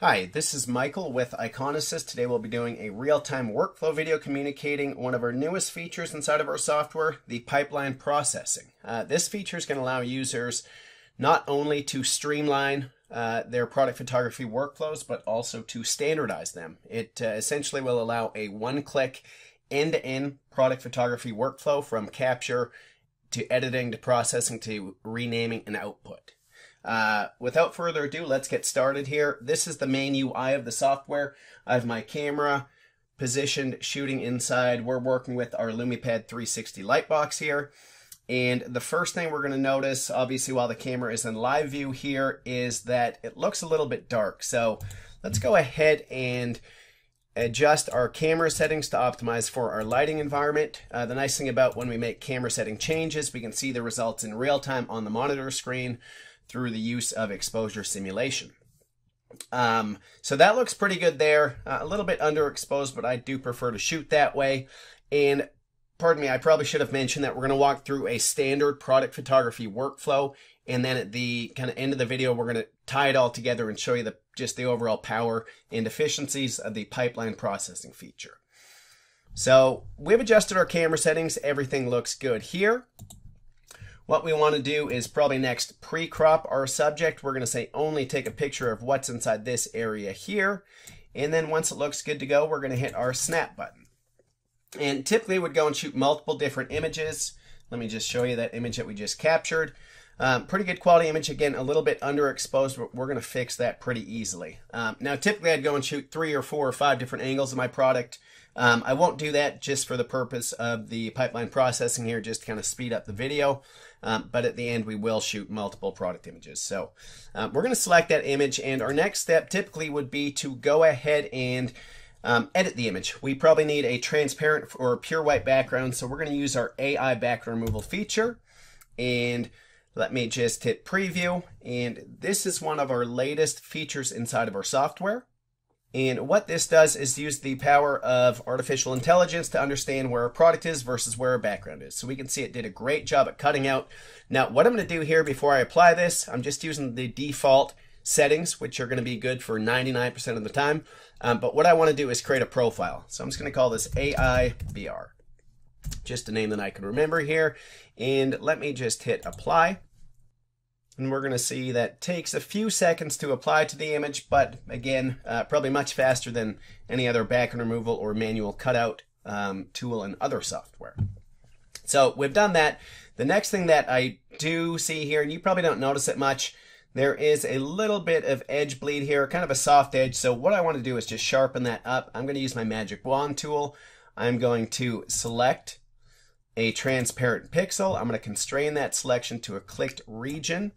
Hi, this is Michael with Iconasys. Today we'll be doing a real-time workflow video communicating one of our newest features inside of our software, the pipeline processing. This feature is going to allow users not only to streamline their product photography workflows, but also to standardize them. It essentially will allow a one-click, end-to-end product photography workflow from capture to editing to processing to renaming an output. Without further ado, let's get started here. This is the main UI of the software. I have my camera positioned, shooting inside. We're working with our LumiPad 360 light box here. And the first thing we're going to notice, obviously, while the camera is in live view here, is that it looks a little bit dark. So let's go ahead and adjust our camera settings to optimize for our lighting environment. The nice thing about when we make camera setting changes, we can see the results in real time on the monitor screen through the use of exposure simulation. So that looks pretty good there. A little bit underexposed, but I do prefer to shoot that way. And pardon me, I probably should have mentioned that we're going to walk through a standard product photography workflow. And then at the kind of end of the video, we're going to tie it all together and show you just the overall power and efficiencies of the pipeline processing feature. So we've adjusted our camera settings. Everything looks good here. What we want to do is probably next pre-crop our subject. We're going to say only take a picture of what's inside this area here. And then once it looks good to go, we're going to hit our snap button. And typically we'd go and shoot multiple different images. Let me just show you that image that we just captured. Pretty good quality image. Again, a little bit underexposed, but we're going to fix that pretty easily. Now, typically I'd go and shoot 3 or 4 or 5 different angles of my product. I won't do that just for the purpose of the pipeline processing here, just to kind of speed up the video. But at the end, we will shoot multiple product images. So we're going to select that image. And our next step typically would be to go ahead and edit the image. We probably need a transparent or pure white background. So we're going to use our AI background removal feature. And let me just hit preview. And this is one of our latest features inside of our software. And what this does is use the power of artificial intelligence to understand where a product is versus where a background is. So we can see it did a great job at cutting out. Now, what I'm going to do here before I apply this, I'm just using the default settings, which are going to be good for 99% of the time. But what I want to do is create a profile. So I'm just going to call this AIBR, just a name that I can remember here. And let me just hit apply. And we're going to see that takes a few seconds to apply to the image, but again, probably much faster than any other background removal or manual cutout tool in other software. So we've done that. The next thing that I do see here, and you probably don't notice it much, there is a little bit of edge bleed here, kind of a soft edge. So what I want to do is just sharpen that up. I'm going to use my magic wand tool. I'm going to select a transparent pixel. I'm going to constrain that selection to a clicked region.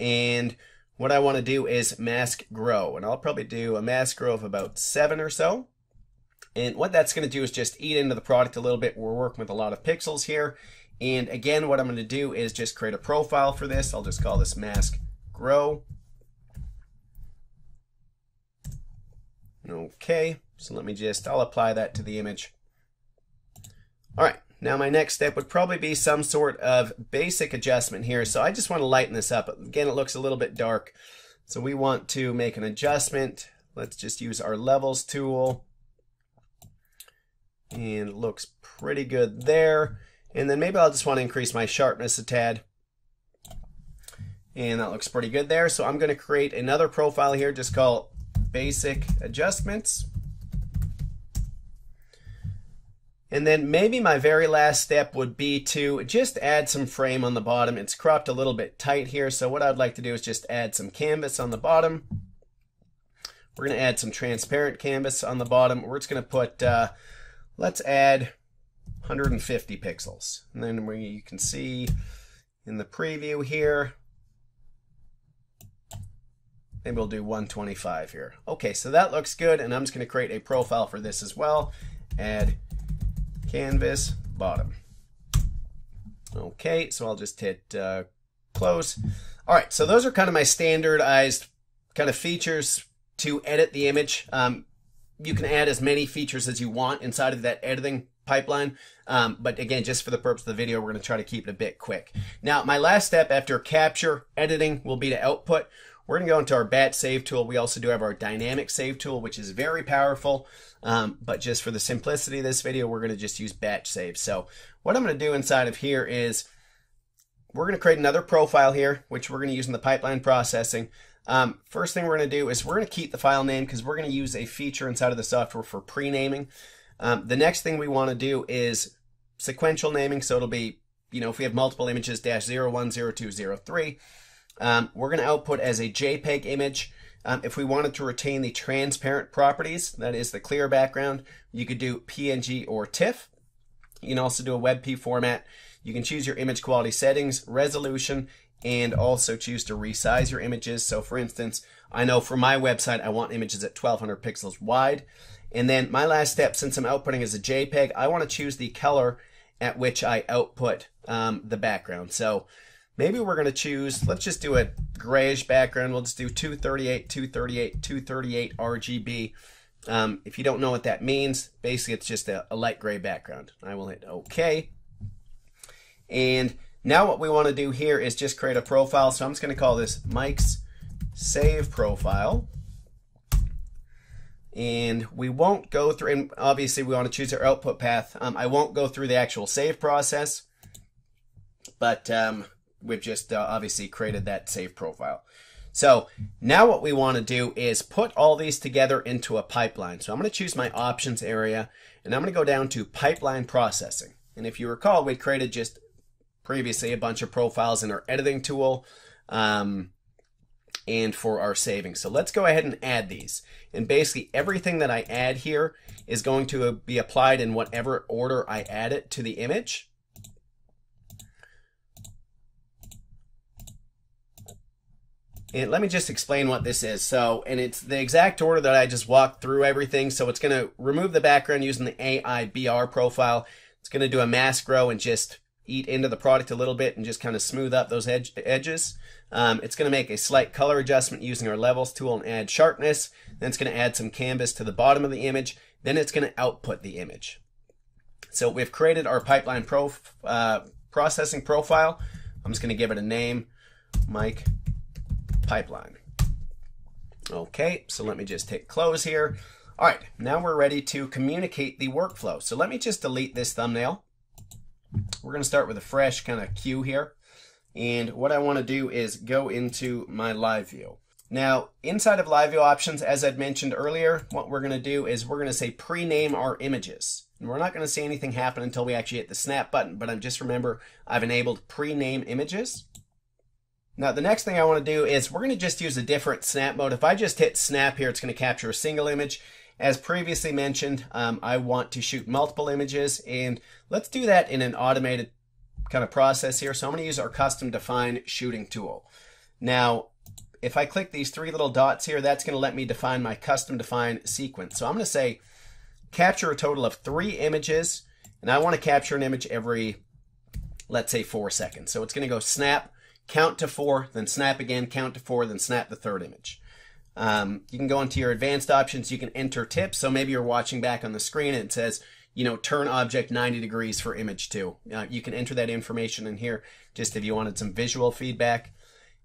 And what I want to do is mask grow. And I'll probably do a mask grow of about 7 or so. And what that's going to do is just eat into the product a little bit. We're working with a lot of pixels here. And again, what I'm going to do is just create a profile for this. I'll just call this mask grow. Okay, so let me just, I'll apply that to the image. All right. Now my next step would probably be some sort of basic adjustment here. So I just want to lighten this up. Again, it looks a little bit dark. So we want to make an adjustment. Let's just use our levels tool. And it looks pretty good there. And then maybe I'll just want to increase my sharpness a tad. And that looks pretty good there. So I'm going to create another profile here, just call basic adjustments. And then maybe my very last step would be to just add some frame on the bottom. It's cropped a little bit tight here. So what I'd like to do is just add some canvas on the bottom. We're going to add some transparent canvas on the bottom. We're just going to put, let's add 150 pixels. And then you can see in the preview here, maybe we'll do 125 here. Okay, so that looks good. And I'm just going to create a profile for this as well. Add canvas bottom. Okay, so I'll just hit close. All right, so those are kind of my standardized kind of features to edit the image. You can add as many features as you want inside of that editing pipeline. But again, just for the purpose of the video, we're going to try to keep it a bit quick. Now, my last step after capture editing will be to output. We're going to go into our batch save tool. We also do have our dynamic save tool, which is very powerful. But just for the simplicity of this video, we're going to just use batch save. So what I'm going to do inside of here is we're going to create another profile here, which we're going to use in the pipeline processing. First thing we're going to do is we're going to keep the file name because we're going to use a feature inside of the software for pre-naming. The next thing we want to do is sequential naming. So it'll be, you know, if we have multiple images, -010203. We're going to output as a JPEG image. If we wanted to retain the transparent properties, that is the clear background, you could do PNG or TIFF. You can also do a WebP format. You can choose your image quality settings, resolution, and also choose to resize your images. So for instance, I know for my website, I want images at 1200 pixels wide. And then my last step, since I'm outputting as a JPEG, I want to choose the color at which I output the background. So maybe we're going to choose, let's just do a grayish background. We'll just do 238, 238, 238 RGB. If you don't know what that means, basically it's just a light gray background. I will hit OK. And now what we want to do here is just create a profile. So I'm just going to call this Mike's Save Profile. And we won't go through, and obviously we want to choose our output path. I won't go through the actual save process, but we've just obviously created that save profile. So now what we want to do is put all these together into a pipeline. So I'm going to choose my options area, and I'm going to go down to pipeline processing. And if you recall, we created just previously a bunch of profiles in our editing tool and for our saving. So let's go ahead and add these. And basically everything that I add here is going to be applied in whatever order I add it to the image. And let me just explain what this is. So, and it's the exact order that I just walked through everything. So it's going to remove the background using the AIBR profile. It's going to do a mask grow and just eat into the product a little bit and just kind of smooth up those edges. It's going to make a slight color adjustment using our levels tool and add sharpness. Then it's going to add some canvas to the bottom of the image. Then it's going to output the image. So we've created our pipeline processing profile. I'm just going to give it a name, Mike Pipeline. Okay, so let me just hit close here. All right, now we're ready to communicate the workflow. So let me just delete this thumbnail. We're going to start with a fresh kind of queue here. And what I want to do is go into my live view. Now, inside of live view options, as I'd mentioned earlier, what we're going to do is we're going to say pre-name our images. And we're not going to see anything happen until we actually hit the snap button, but just remember I've enabled pre-name images. Now, the next thing I want to do is we're going to just use a different snap mode. If I just hit snap here, it's going to capture a single image. As previously mentioned, I want to shoot multiple images, and let's do that in an automated kind of process here. So I'm going to use our custom define shooting tool. Now, if I click these three little dots here, that's going to let me define my custom define sequence. So I'm going to say capture a total of 3 images, and I want to capture an image every, let's say, 4 seconds. So it's going to go snap, count to 4, then snap again, count to 4, then snap the third image. You can go into your advanced options. You can enter tips. So maybe you're watching back on the screen and it says, you know, turn object 90 degrees for image 2. You can enter that information in here just if you wanted some visual feedback.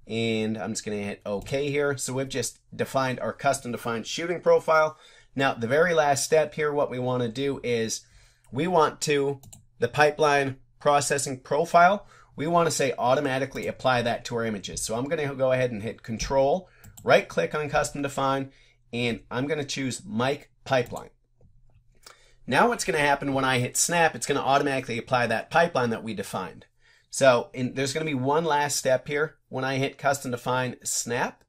And I'm just going to hit OK here. So we've just defined our custom defined shooting profile. Now, the very last step here, what we want to do is we want to, the pipeline processing profile, we want to say automatically apply that to our images. So I'm going to go ahead and hit Control, right click on Custom Define, and I'm going to choose Mike Pipeline. Now what's going to happen when I hit Snap, it's going to automatically apply that pipeline that we defined. So there's going to be one last step here. When I hit Custom Define Snap,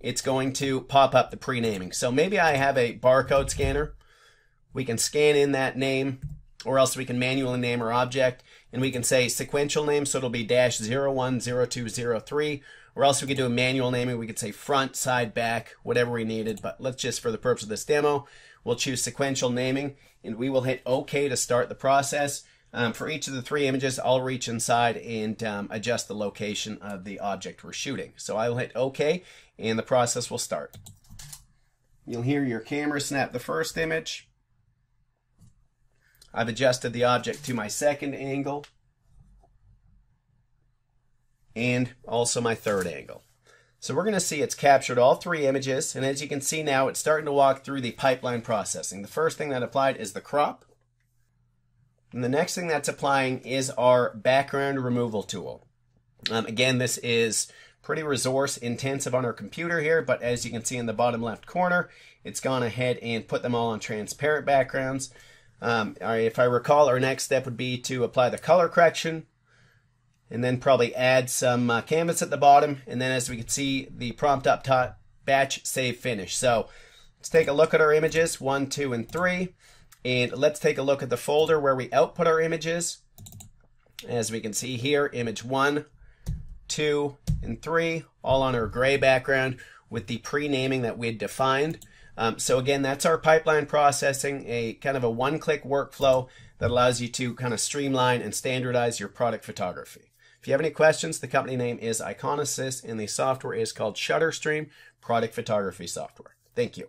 it's going to pop up the pre-naming. So maybe I have a barcode scanner. We can scan in that name, or else we can manually name our object, and we can say sequential name, so it'll be -010203, or else we could do a manual naming. We could say front, side, back, whatever we needed, but let's just, for the purpose of this demo, we'll choose sequential naming, and we will hit OK to start the process. For each of the 3 images, I'll reach inside and adjust the location of the object we're shooting. So I will hit OK, and the process will start. You'll hear your camera snap the first image. I've adjusted the object to my second angle and also my third angle. So we're going to see it's captured all three images, and as you can see now, it's starting to walk through the pipeline processing. The first thing that applied is the crop. And the next thing that's applying is our background removal tool. Again, this is pretty resource intensive on our computer here, but as you can see in the bottom left corner, it's gone ahead and put them all on transparent backgrounds. If I recall, our next step would be to apply the color correction, and then probably add some canvas at the bottom, and then as we can see, the prompt up top, batch, save, finish. So let's take a look at our images, 1, 2, and 3, and let's take a look at the folder where we output our images. As we can see here, image 1, 2, and 3, all on our gray background with the pre-naming that we had defined. So again, that's our pipeline processing, a kind of a one-click workflow that allows you to kind of streamline and standardize your product photography. If you have any questions, the company name is Iconasys and the software is called ShutterStream, product photography software. Thank you.